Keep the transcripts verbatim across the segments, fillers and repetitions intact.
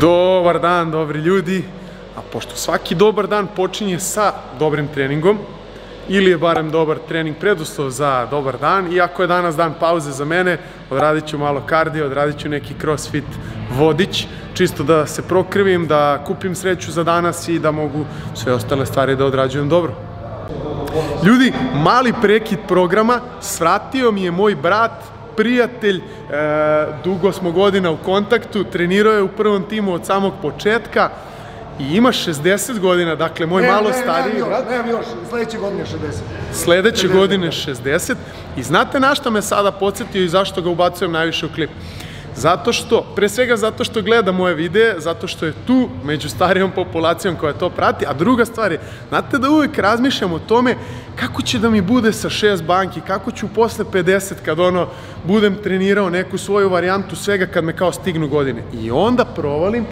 Dobar dan, dobri ljudi. A pošto svaki dobar dan počinje sa dobrim treningom, ili je barem dobar trening preduslov za dobar dan, iako je danas dan pauze za mene, odradit ću malo kardio, odradit ću neki crossfit vodič, čisto da se prokrivim, da kupim sreću za danas i da mogu sve ostale stvari da odrađujem dobro. Ljudi, mali prekid programa, svratio mi je moj brat, prijatelj, dugo smo godina u kontaktu, trenirao je u prvom timu od samog početka i ima šezdeset godina, dakle moj malo stariji brat. Nemam još, sledeće godine šezdeset. Sledeće godine šezdeset i znate na šta me sada podsjetio i zašto ga ubacujem najviše u klip? Zato što, pre svega zato što gleda moje videe, zato što je tu među starijom populacijom koja to prati, a druga stvar je, znate da uvijek razmišljam o tome kako će da mi bude sa šest banki, kako ću posle pedeset kad ono budem trenirao neku svoju varijantu svega kad me kao stignu godine. I onda provalim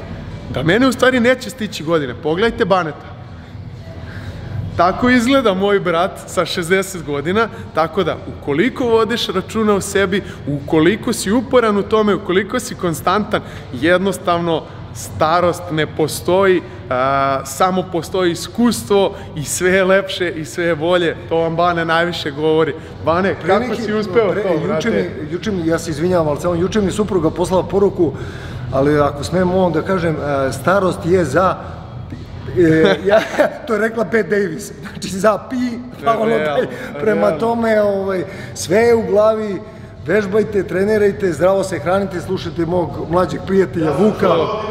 da mene u stvari neće stići godine. Pogledajte Baneta. Tako izgleda moj brat sa šezdeset godina, tako da ukoliko vodiš računa o sebi, ukoliko si uporan u tome, ukoliko si konstantan, jednostavno starost ne postoji, samo postoji iskustvo i sve je lepše i sve je bolje. To vam Bane najviše govori. Bane, kako si uspeo to, brate? Juče mi, ja se izvinjam, ali samo juče mi supruga poslala poruku, ali ako smijem ovom da kažem, starost je za... To je rekla Bette Davis, znači za pi, prema tome sve je u glavi, vežbajte, trenirajte, zdravo se hranite, slušajte mog mlađeg prijatelja Vuka. To,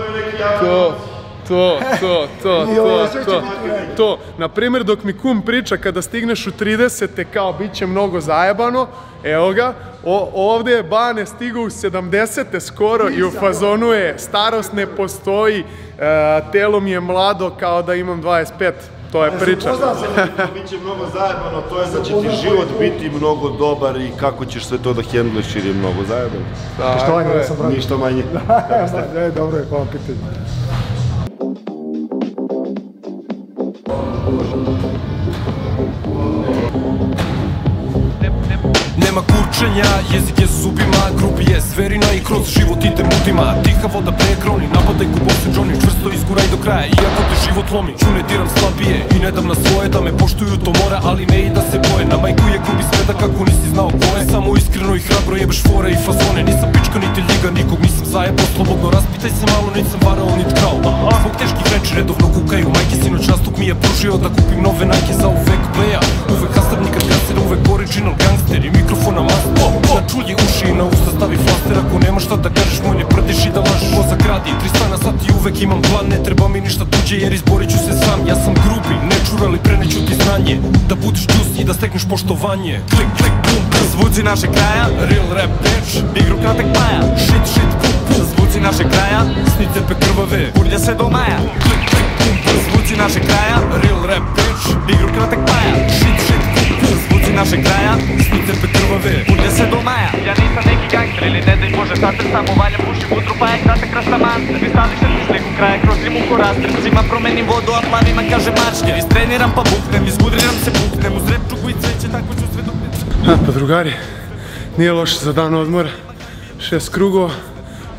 to, to, to, to, to, na primjer dok mi kum priča kada stigneš u tridesete kao bit će mnogo zajebano, evo ga, ovdje je Bane stigao u sedamdesete skoro i u fazonu je starost ne postoji, telo mi je mlado kao da imam dvadeset pet, to je priča. Ne znam se da biće mnogo zajebano, to je da će ti život biti mnogo dobar i kako ćeš sve to da hendluješ jer je mnogo zajebano. Što manje da sam bravo? Ništa manje. Dobro je, hvala pitanje. Nema kurčenja, jezik je zubima, grubi je sverina i kroz život ide mutima. Tiha voda prekroni, napadaj ko bose Johnny, čvrsto izguraj do kraja, iako te život lomi. Ču ne diram slabije i ne dam na svoje, da me poštuju to mora, ali ne i da se boje. Na majku je grubi smeda kako nisi znao ko je, samo iskreno i hrabro jebeš fore i fazone. Nisam pička niti liga, nikog nisam zajebao, slobodno raspitaj se malo, nisam varao nit krao. Zbog teških reči redovno kukaju majke, sinoć nastup mi je pružio da kupim nove Nike za uvek playa. Uvek hastavnik kad gaser, uvek original gangster i mikrofon. Na čulji uši i na usta stavi flaster. Ako nema šta da kažeš moj ne prdiš i da lažeš mozak radi tri stana sati, uvek imam plan. Ne treba mi ništa tuđe jer izborit ću se sam. Ja sam grubi, ne čurali, preneću ti znanje, da budiš džus i da stekneš poštovanje. Klik, klik, bum, bum, zvuci naše kraja. Real rap, bitch, igru kratek baja. Shit, shit, bum, bum, zvuci naše kraja. Sni tepe krvave, burlja se do maja. Klik, klik, bum, bum, zvuci naše kraja. Real rap, bitch, igru kratek baja. Shit, shit, bum, bum, zvuci naše kraja. Sni tepe krvave, burlja se do maja. Ja nisam neki gangster ili ne daj bože tater, samo valjam uši putru pa jak tater krasta manster. Vi stali šrti sliku kraja kroz rimu ko raster. Zima promenim vodu, a planima kaže mačnje. Istreniram pa buknem, izgudriram se buknem. Uz rep čugu i cveće, tako ću sve dok... Pa drugari, nije loše za dan odmora, šest krugova,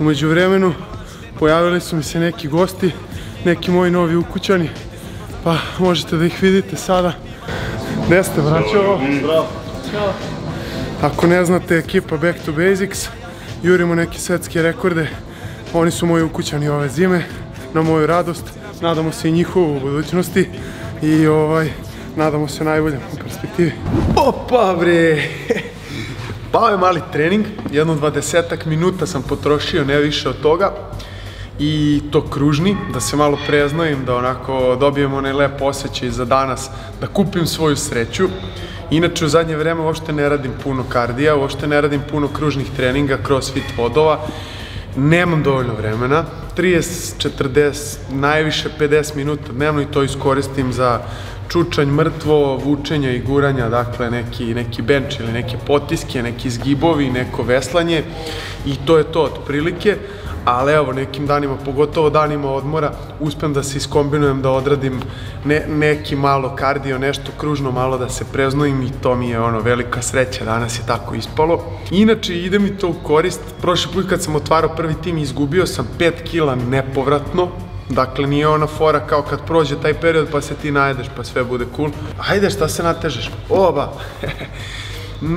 umeđu vremenu pojavili su mi se neki gosti, neki moji novi ukućani, pa možete da ih vidite sada. Gde ste, braćo? Ako ne znate, ekipa Back to Basics, jurimo neke svetske rekorde, oni su moji ukućani ove zime, na moju radost, nadamo se i njihovu u budućnosti i ovaj... Nadamo se najboljem u perspektivi. Opa bre! Pao je mali trening, jedno dvadesetak minuta sam potrošio, ne više od toga. I to kružni, da se malo preznojim, da onako dobijem onaj lep osjećaj za danas, da kupim svoju sreću. Inače u zadnje vreme uopšte ne radim puno kardija, uopšte ne radim puno kružnih treninga, crossfit vodova. Nemam dovoljno vremena, trideset, četrdeset, najviše pedeset minuta dnevno i to iskoristim za čučanj, mrtvo, vučenja i guranja, dakle neki bench ili neke potiske, neki zgibovi, neko veslanje i to je to otprilike, ali evo nekim danima, pogotovo danima odmora, uspem da se iskombinujem, da odradim neki malo kardio, nešto kružno, malo da se preznojim i to mi je ono velika sreća, danas je tako ispalo. Inače ide mi to u korist, prošli put kad sam otvarao prvi tim izgubio sam pet kila nepovratno, dakle nije ona fora kao kad prođe taj period pa se ti najedeš pa sve bude cool, hajde šta se natežeš, oba.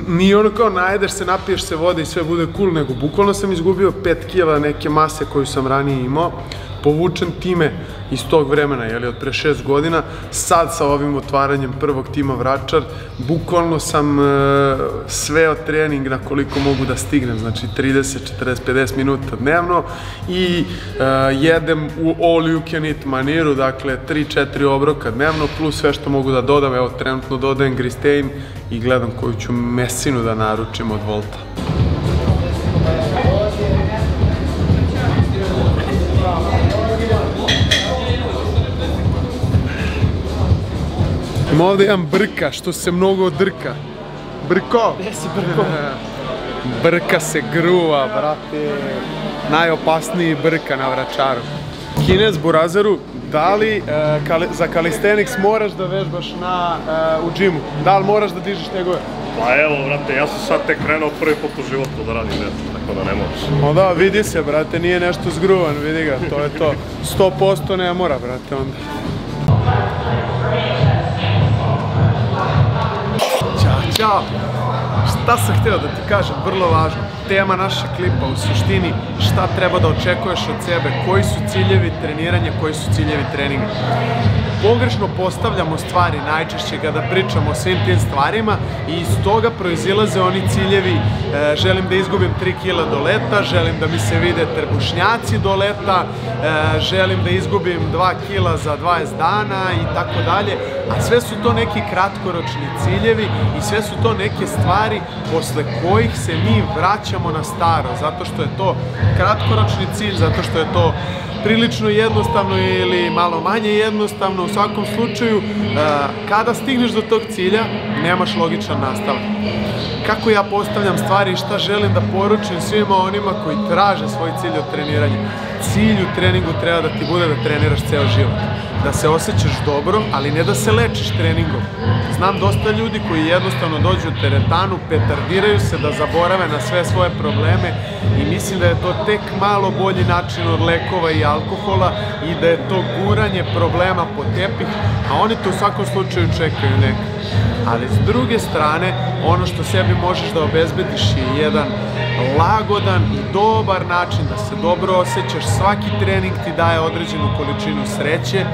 Nije ono kao najedeš se, napiješ se vode i sve bude cool, nego bukvalno sam izgubio pet kila neke mase koju sam ranije imao, povučen time iz tog vremena, jel' od pre šest godina, sad sa ovim otvaranjem prvog tima Vračar, bukvalno sam sve od treninga koliko mogu da stignem, znači trideset, četrdeset, pedeset minuta dnevno i jedem u all you can eat maniru, dakle tri do četiri obroka dnevno plus sve što mogu da dodam, evo trenutno dodajem Christine i gledam koju ću mesinu da naručim od Volta. Ima ovdje jedan brka, što se mnogo drka. Brko! Gdje si brko? Brka se gruva, brate. Najopasniji brka na Vračaru. Kinez Burazeru, da li za calisthenics moraš da vežbaš u džimu? Da li moraš da dižeš njegove? Pa evo, brate, ja sam sad tek krenuo prvi put u životu da radim nešto, tako da ne moraš. No da, vidi se, brate, nije nešto zgruvan, vidi ga, to je to. sto posto ne mora, brate, onda. Ćao! Šta sam htio da ti kažem, vrlo važno, tema našeg klipa u suštini, šta treba da očekuješ od sebe, koji su ciljevi treniranja, koji su ciljevi treninga. Pogrešno postavljamo stvari najčešće kada pričamo o svim tim stvarima i iz toga proizilaze oni ciljevi, želim da izgubim tri kila do leta, želim da mi se vide trbušnjaci do leta, želim da izgubim dva kila za dvadeset dana i tako dalje, a sve su to neki kratkoročni ciljevi i sve su to neke stvari posle kojih se mi vraćamo na staro, zato što je to kratkoročni cilj, zato što je to prilično jednostavno ili malo manje jednostavno, u svakom slučaju kada stigneš do tog cilja nemaš logičan nastavak. Kako ja postavljam stvari i šta želim da poručim svima onima koji traže svoj cilj od treniranja? Cilj u treningu treba da ti bude da treniraš ceo život, da se osjećaš dobro, ali ne da se lečiš treningom. Znam dosta ljudi koji jednostavno dođu u teretanu, petardiraju se da zaborave na sve svoje probleme i mislim da je to tek malo bolji način od lekova i alkohola i da je to guranje problema po tepih, a oni to u svakom slučaju čekaju nekad. Ali s druge strane, ono što sebi možeš da obezbediš je jedan lagodan i dobar način da se dobro osjećaš, svaki trening ti daje određenu količinu sreće,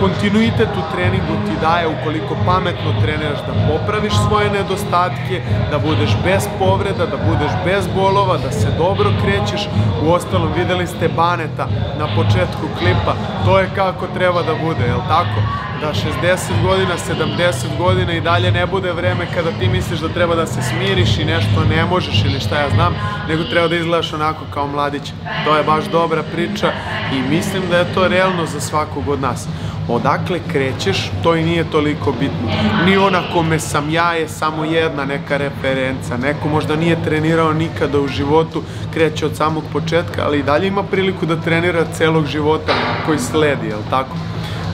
kontinuitet u treningu ti daje, ukoliko pametno treniraš, da popraviš svoje nedostatke, da budeš bez povreda, da budeš bez bolova, da se dobro krećeš. Uostalom, videli ste Baneta na početku klipa, to je kako treba da bude, jel tako? Da šezdeset godina, sedamdeset godina i dalje ne bude vreme kada ti misliš da treba da se smiriš i nešto ne možeš ili šta ja znam, nego treba da izgledaš onako kao mladić. To je baš dobra priča i mislim da je to realno za svakog od nas. Odakle krećeš, to i nije toliko bitno. Ni ona kome sam ja je samo jedna neka referenca. Neko možda nije trenirao nikada u životu, kreće od samog početka, ali i dalje ima priliku da trenira celog života koji sledi, jel tako?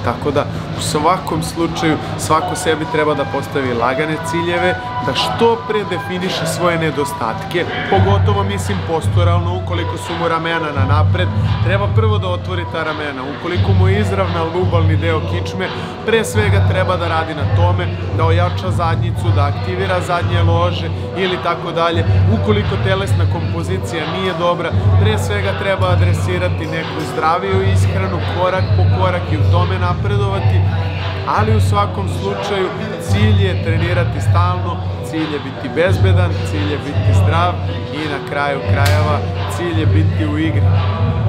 Tako da, u svakom slučaju, svako sebi treba da postavi lagane ciljeve, da što pre definiše svoje nedostatke, pogotovo mislim posturalno, ukoliko su mu ramena na napred, treba prvo da otvori ta ramena, ukoliko mu je izravna lubalni deo kičme, pre svega treba da radi na tome, da ojača zadnjicu, da aktivira zadnje lože ili tako dalje, ukoliko telesna kompozicija nije dobra, pre svega treba adresirati neku zdraviju ishranu, korak po korak i u tome napraviti, napredovati, ali u svakom slučaju cilj je trenirati stalno, cilj je biti bezbedan, cilj je biti zdrav i na kraju krajeva cilj je biti u igri,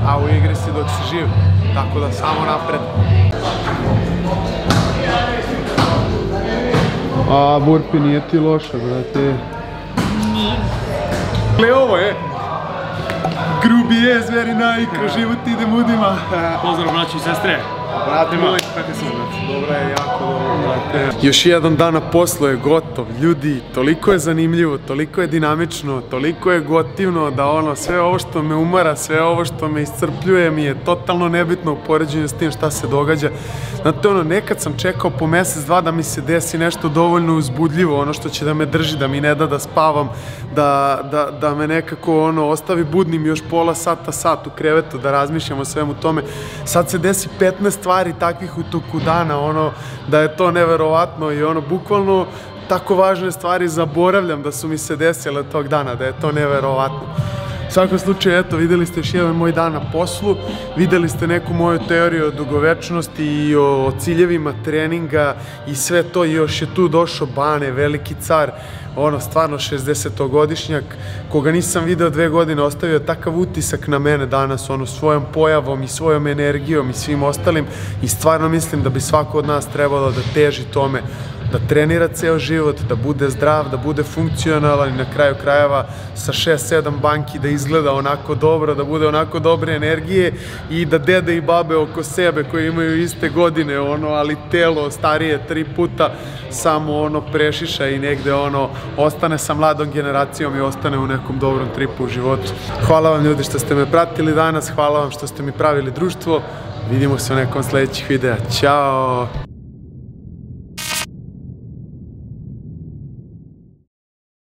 a u igri si dok si živ, tako da samo napred. A burpi nije ti loša, brate. Gle ovo je grubi je zveri najkro, život ide mudima. Pozdrav braći i sestre. Radimo. Dobra je, jako dobro. Još jedan dan na poslu je gotov, ljudi, toliko je zanimljivo, toliko je dinamično, toliko je gotivno da ono, sve ovo što me umara, sve ovo što me iscrpljuje mi je totalno nebitno u poređenju s tim šta se događa. Znate ono, nekad sam čekao po mesec, dva da mi se desi nešto dovoljno uzbudljivo, ono što će da me drži, da mi ne da da spavam, da me nekako ono, ostavi budnim još pola sata, sat u krevetu, da razmišljam o svemu tome. Sad se desi petnaest stvari takvih u toku dana, ono, da je to neverovatno i ono, bukvalno tako važne stvari zaboravljam da su mi se desile tog dana, da je to neverovatno. U svakom slučaju, eto, videli ste još jedan moj dan na poslu, videli ste neku moju teoriju o dugovečnosti i o ciljevima treninga i sve to, i još je tu došao Bane, veliki car, ono, stvarno šezdesetogodišnjak, koga nisam video dve godine, ostavio takav utisak na mene danas, ono, svojom pojavom i svojom energijom i svim ostalim, i stvarno mislim da bi svako od nas trebalo da teži tome, da trenira ceo život, da bude zdrav, da bude funkcionalan i na kraju krajeva sa šest sedam banki da izgleda onako dobro, da bude onako dobre energije i da dede i babe oko sebe koji imaju iste godine, ono, ali telo starije tri puta samo ono prešiša i negde ono ostane sa mladom generacijom i ostane u nekom dobrom tripu u životu. Hvala vam ljudi što ste me pratili danas, hvala vam što ste mi pravili društvo, vidimo se u nekom sledećih videa, ćao!